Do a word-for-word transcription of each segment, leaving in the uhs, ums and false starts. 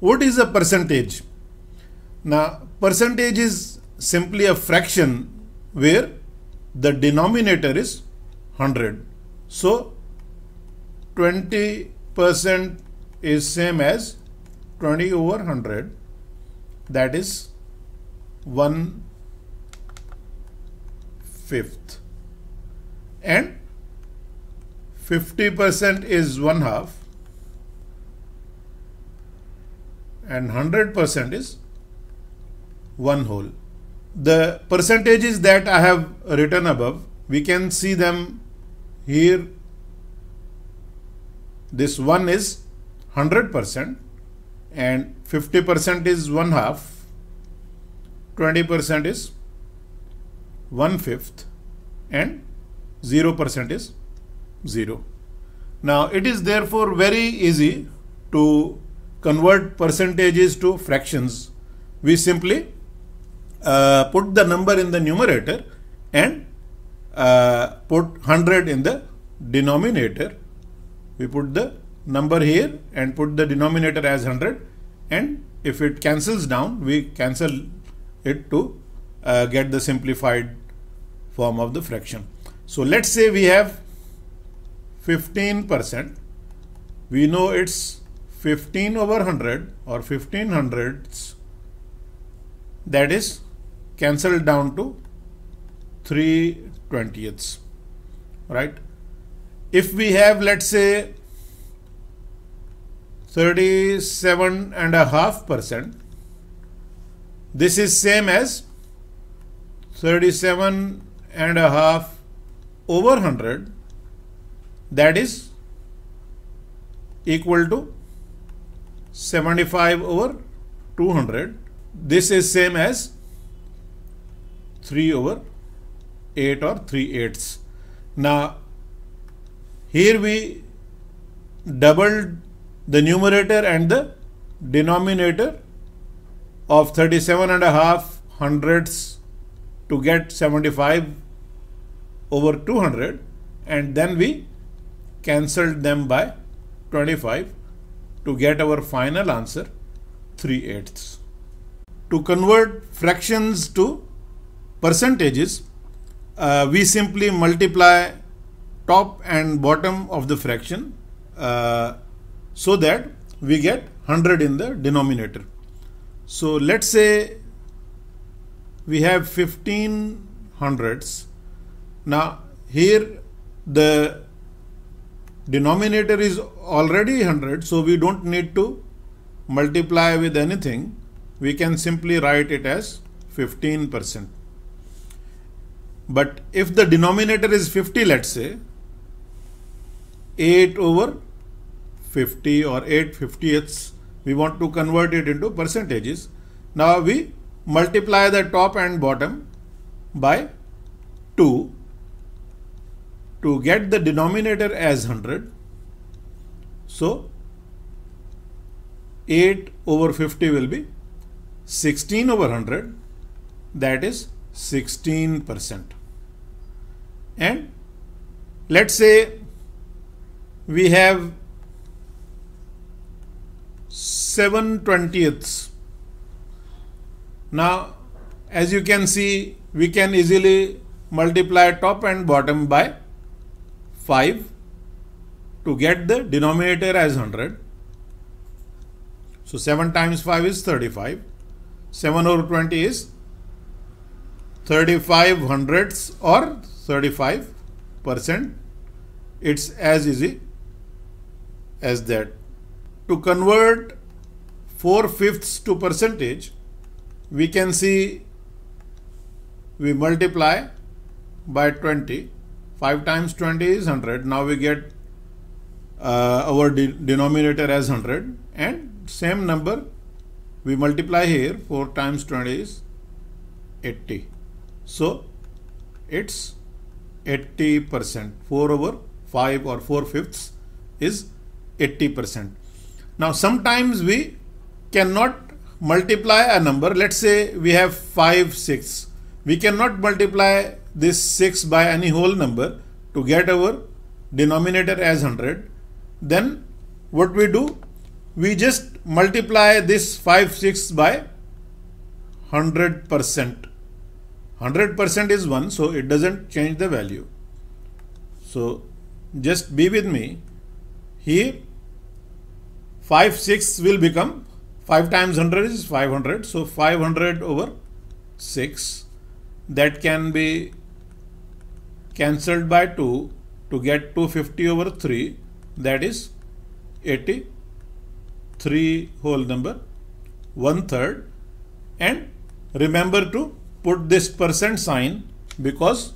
What is a percentage? Now, percentage is simply a fraction where the denominator is one hundred. So, twenty percent is same as twenty over one hundred, that is one fifth, and fifty percent is one half, and one hundred percent is one whole. The percentages that I have written above, we can see them here. This one is one hundred percent, and fifty percent is one half, twenty percent is one fifth, and zero percent is zero. Now it is therefore very easy to convert percentages to fractions. We simply uh, put the number in the numerator and uh, put one hundred in the denominator. We put the number here and put the denominator as one hundred, and if it cancels down, we cancel it to uh, get the simplified form of the fraction. So let's say we have fifteen percent. We know it's fifteen over one hundred or fifteen hundredths. That is cancelled down to three twentieths, right? If we have, let's say, thirty-seven and a half percent, this is same as thirty-seven and a half over one hundred, that is equal to seventy-five over two hundred. This is same as three over eight or three eighths. Now here we doubled the numerator and the denominator of thirty-seven and a half hundredths to get seventy-five over two hundred, and then we cancelled them by twenty-five to get our final answer, three eighths. To convert fractions to percentages, uh, we simply multiply top and bottom of the fraction uh, so that we get one hundred in the denominator. So let's say we have fifteen hundredths. Now here the denominator is already one hundred, so we don't need to multiply with anything. We can simply write it as fifteen percent. But if the denominator is fifty, let's say, eight over fifty or eight fiftieths, we want to convert it into percentages. Now we multiply the top and bottom by two to get the denominator as one hundred. So eight over fifty will be sixteen over one hundred, that is sixteen percent. And let's say we have seven twentieths. Now as you can see, we can easily multiply top and bottom by five to get the denominator as one hundred. So seven times five is thirty-five. seven over twenty is thirty-five hundredths or thirty-five percent. It's as easy as that. To convert four fifths to percentage, we can see we multiply by twenty. five times twenty is one hundred. Now we get uh, our de denominator as one hundred, and same number we multiply here. Four times twenty is eighty. So it's eighty percent. four over five or four fifths is eighty percent. Now sometimes we cannot multiply a number. Let's say we have five sixths. We cannot multiply this six by any whole number to get our denominator as one hundred. Then what we do? we just multiply this five sixths by one hundred percent. one hundred percent is one, so it doesn't change the value. So just be with me. Here five sixths will become five times one hundred is five hundred. So five hundred over six, that can be cancelled by two to get two hundred fifty over three, that is eighty-three whole number, one third. And remember to put this percent sign because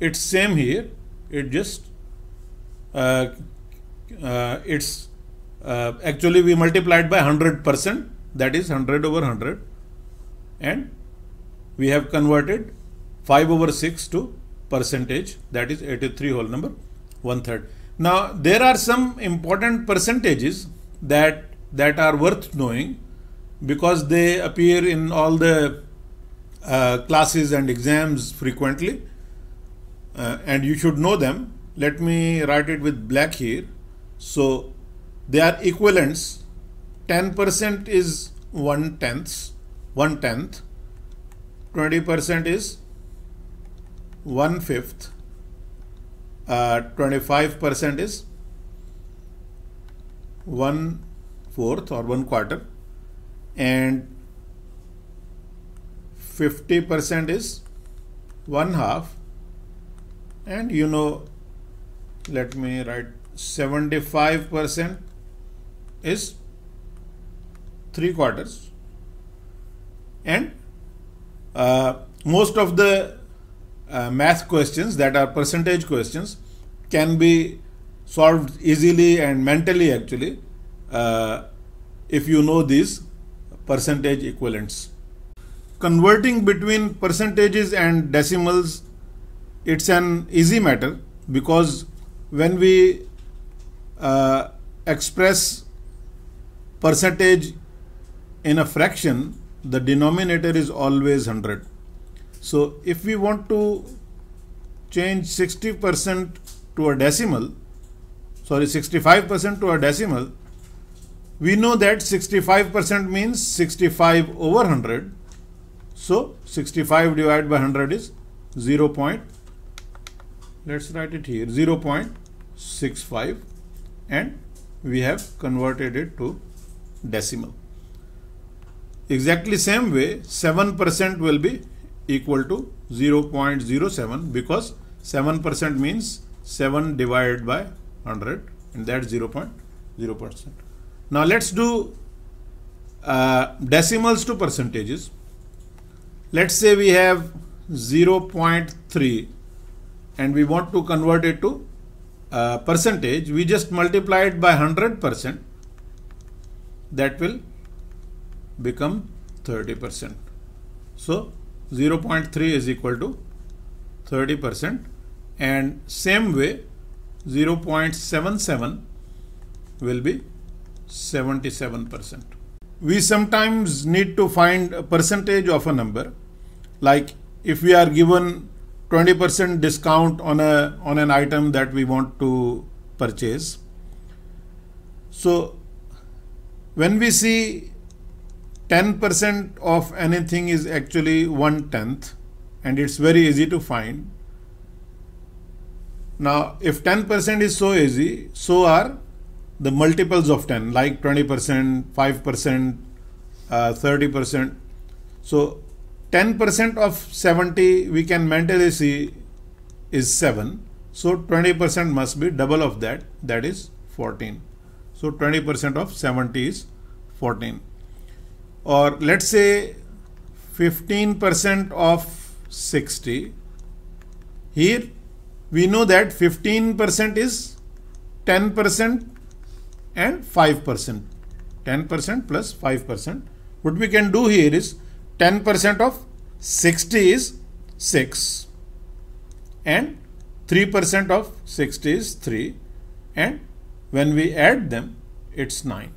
it's same here. It just uh, uh, it's uh, actually we multiplied by one hundred percent, that is one hundred over one hundred, and we have converted five over six to percentage, that is eighty-three whole number, one third. Now there are some important percentages that that are worth knowing because they appear in all the uh, classes and exams frequently, uh, and you should know them. Let me write it with black here. So they are equivalents. ten percent is one tenth, one tenth. twenty percent is one fifth. Uh, twenty-five percent is one fourth or one quarter, and fifty percent is one half, and you know, let me write seventy-five percent is three quarters. And uh, most of the uh, math questions that are percentage questions can be solved easily and mentally actually uh, if you know these percentage equivalents. Converting between percentages and decimals, it's an easy matter because when we uh, express percentage in a fraction, the denominator is always one hundred. So if we want to change sixty percent to a decimal, sorry sixty-five percent to a decimal, we know that sixty-five percent means sixty-five over one hundred. So sixty-five divided by one hundred is zero point, let's write it here, zero point six five, and we have converted it to decimal. Exactly same way seven percent will be equal to zero point zero seven because seven percent means seven divided by one hundred, and that's zero point zero percent. Now let's do uh, decimals to percentages. Let's say we have zero point three and we want to convert it to uh, percentage. We just multiply it by one hundred percent, that will become thirty percent. So zero point three is equal to thirty percent, and same way zero point seven seven will be seventy-seven percent. We sometimes need to find a percentage of a number, like if we are given twenty percent discount on a on an item that we want to purchase. So when we see ten percent of anything is actually one tenth, and it's very easy to find. Now if ten percent is so easy, so are the multiples of ten, like twenty percent, five percent, uh, thirty percent. So ten percent of seventy we can mentally see is seven. So twenty percent must be double of that, that is fourteen. So twenty percent of seventy is fourteen. Or let's say fifteen percent of sixty. Here we know that fifteen percent is ten percent and five percent, ten percent plus five percent. What we can do here is ten percent of sixty is six, and three percent of sixty is three, and when we add them it's nine.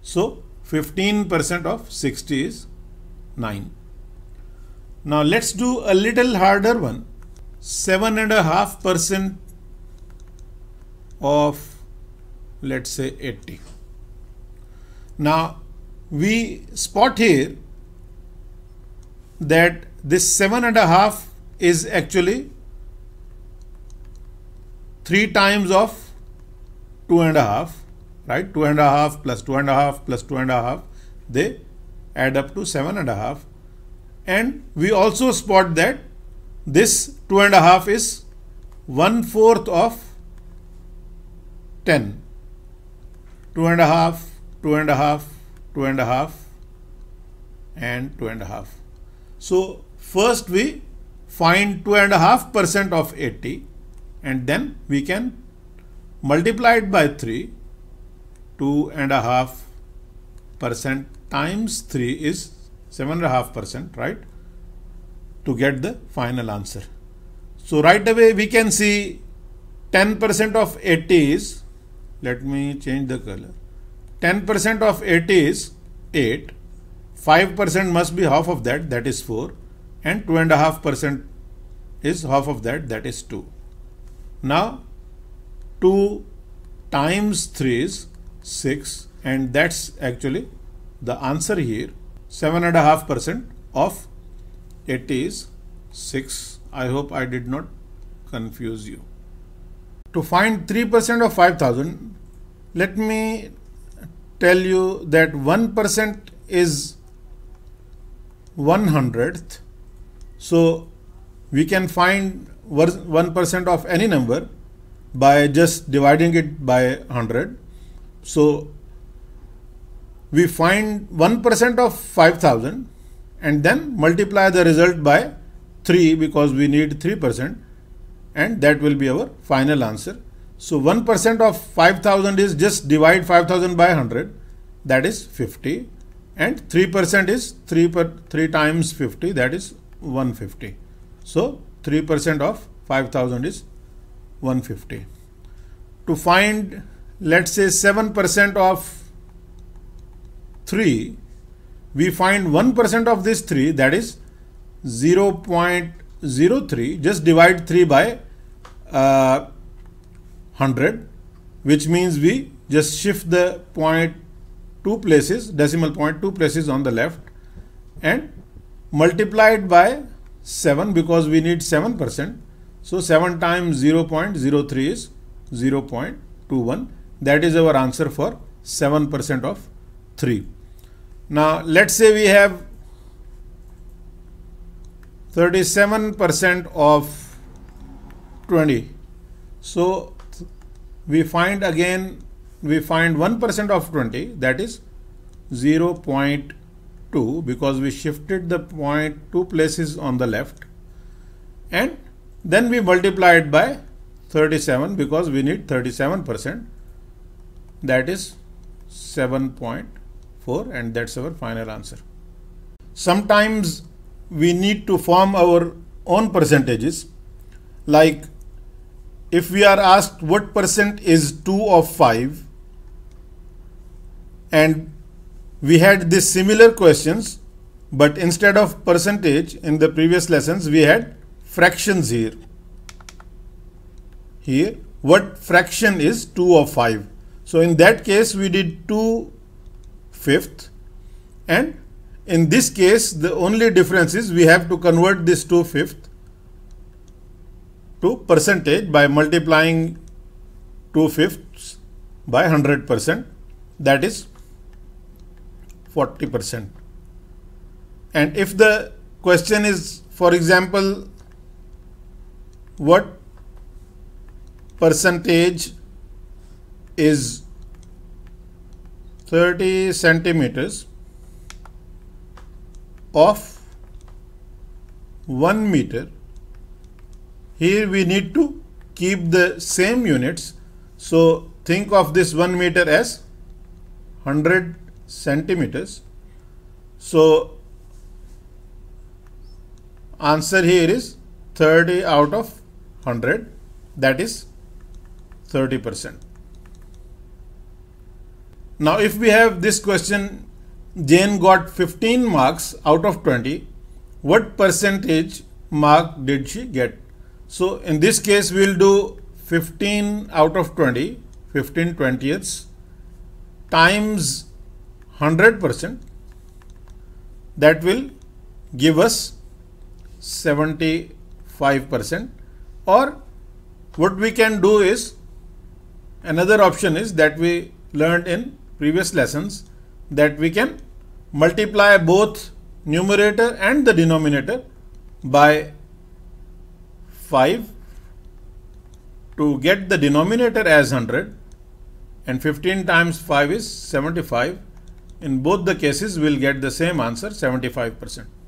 So fifteen percent of sixty is nine. Now let's do a little harder one. seven point five percent of, let's say, eighty. Now we spot here that this seven and a half is actually three times of two and a half, right? Two and a half plus two and a half plus two and a half, they add up to seven and a half. And we also spot that this two and a half is one fourth of ten. Two and a half, two and a half, two and a half, and two and a half. So first we find two and a half percent of eighty, and then we can multiply it by three. Two and a half percent times three is seven and a half percent, right? To get the final answer. So right away we can see ten percent of eighty is, let me change the color. ten percent of eighty is eight. five percent must be half of that, that is four. And two and a half percent is half of that, that is two. Now two times three is six, and that's actually the answer here. Seven and a half percent of eighty is six. I hope I did not confuse you. To find three percent of five thousand, let me tell you that one percent is one hundredth. So we can find one percent of any number by just dividing it by one hundred. So we find one percent of five thousand and then multiply the result by three, because we need three percent, and that will be our final answer. So one percent of five thousand is just divide five thousand by one hundred, that is fifty, and three percent is three, per, three times fifty, that is one hundred fifty. So three percent of five thousand is one hundred fifty. To find, let's say, seven percent of three, we find one percent of this three, that is zero point zero three. Just divide three by uh, one hundred, which means we just shift the point two places, decimal point two places on the left, and multiply it by seven, because we need seven percent. So seven times zero point zero three is zero point two one. That is our answer for seven percent of three. Now let's say we have thirty-seven percent of twenty. So we find again, we find one percent of twenty, that is zero point two, because we shifted the point two places on the left, and then we multiply it by thirty-seven, because we need thirty-seven percent, that is seven point two. And that's our final answer. Sometimes we need to form our own percentages. Like if we are asked what percent is two of five, and we had this similar questions, but instead of percentage in the previous lessons, we had fractions here. Here, what fraction is two of five? So in that case, we did two fifths, and in this case the only difference is we have to convert this two fifths to percentage by multiplying two fifths by one hundred percent, that is forty percent. And if the question is, for example, what percentage is thirty centimeters of one meter. Here we need to keep the same units. So think of this one meter as one hundred centimeters. So answer here is thirty out of one hundred, that is thirty percent. Now if we have this question, Jane got fifteen marks out of twenty, what percentage mark did she get? So in this case we will do fifteen out of twenty, fifteen twentieths, times one hundred percent, that will give us seventy-five percent. Or what we can do is, another option is that we learned in previous lessons, that we can multiply both numerator and the denominator by five to get the denominator as one hundred, and fifteen times five is seventy-five. In both the cases we will get the same answer, seventy-five percent.